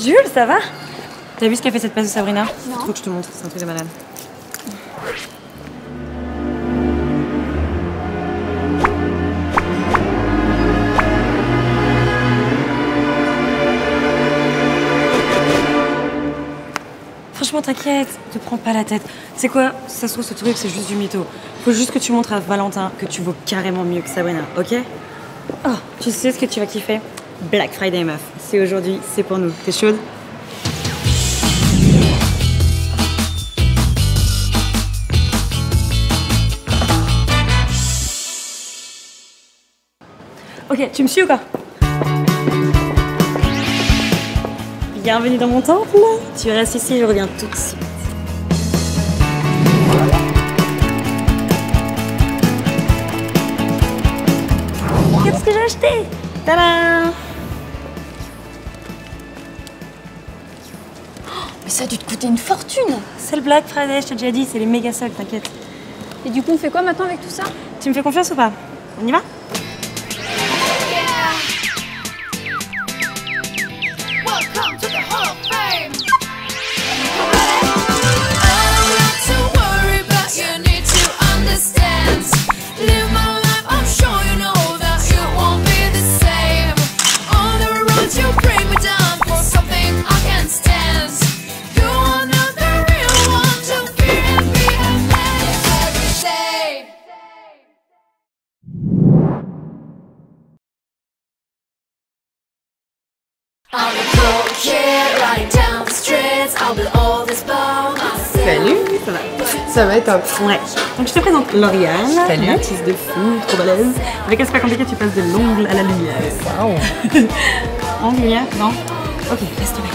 Jules, ça va? T'as vu ce qu'a fait cette place de Sabrina? Non. Faut que je te montre, c'est un truc de malade. Franchement, t'inquiète, te prends pas la tête. C'est quoi? Si ça se trouve, ce truc, c'est juste du mytho. Faut juste que tu montres à Valentin que tu vaux carrément mieux que Sabrina, ok? Oh, tu sais ce que tu vas kiffer? Black Friday, meuf. C'est aujourd'hui, c'est pour nous. T'es chaude? Ok, tu me suis ou quoi? Bienvenue dans mon temple. Tu restes ici, je reviens tout de suite. Qu'est-ce que j'ai acheté? Tadam! Mais ça a dû te coûter une fortune! C'est le Black Friday, je t'ai déjà dit, c'est les méga soldes, t'inquiète. Et du coup, on fait quoi maintenant avec tout ça? Tu me fais confiance ou pas? On y va? Salut, ça va? Ça va et toi? Ouais. Donc je te présente Lauriane. Salut. Artiste de fou, trop balèze. Avec un super compliqué, tu passes de l'ongle à la lumière. Waouh. Ongle, lumière, non? Ok, laisse tomber.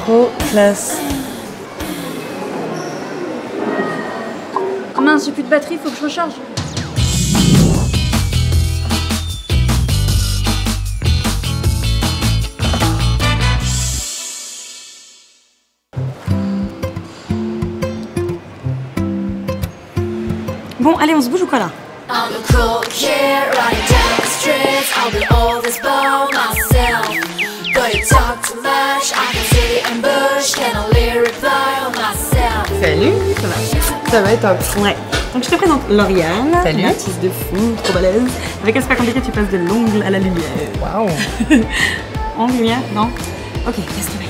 Trop classe. Mince, j'ai plus de batterie, faut que je recharge. Bon, allez, on se bouge ou quoi là? Salut, ça va? Ça va et toi? Ouais. Donc je te présente Lauriane. Salut. Artiste de fou, trop balèze. Avec un super compliqué, tu passes de l'ongle à la lumière. Waouh. Ongle, lumière, non? Ok, laisse tomber.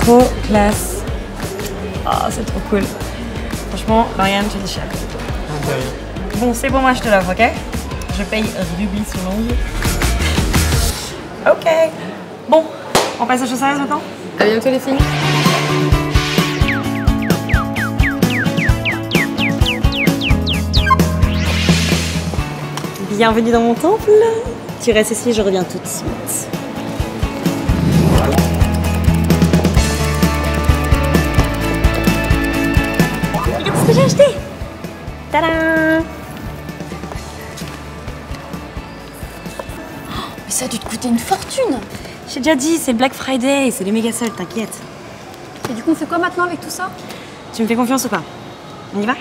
Trop classe. Oh, c'est trop cool. Franchement, Lauriane, tu déchires. Okay. Bon, c'est bon, moi je te lave, ok? Je paye rubis sur l'ongle. Ok. Bon, on passe aux choses sérieuses maintenant? À bientôt les filles. Bienvenue dans mon temple. Tu restes ici, je reviens tout de suite. Regarde ce que j'ai acheté. Tadam! Mais ça a dû te coûter une fortune. J'ai déjà dit, c'est Black Friday, c'est les méga soldes, t'inquiète. Et du coup, on fait quoi maintenant avec tout ça? Tu me fais confiance ou pas? On y va?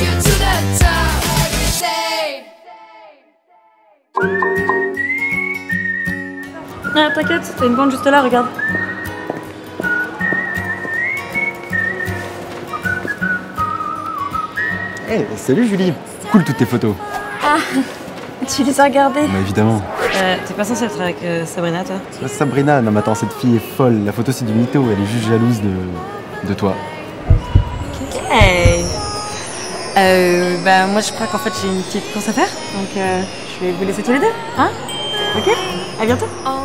You to that Ah, t'inquiète, t'as une bande juste là, regarde. Hey, salut Julie. Cool toutes tes photos. Ah, tu les as regardées? Bah évidemment. T'es pas censée être avec Sabrina, toi? Sabrina, non mais attends, cette fille est folle. La photo c'est du mytho, elle est juste jalouse de toi. Ok. Bah moi je crois qu'en fait j'ai une petite course à faire, donc je vais vous laisser tous les deux, hein? Ok, à bientôt.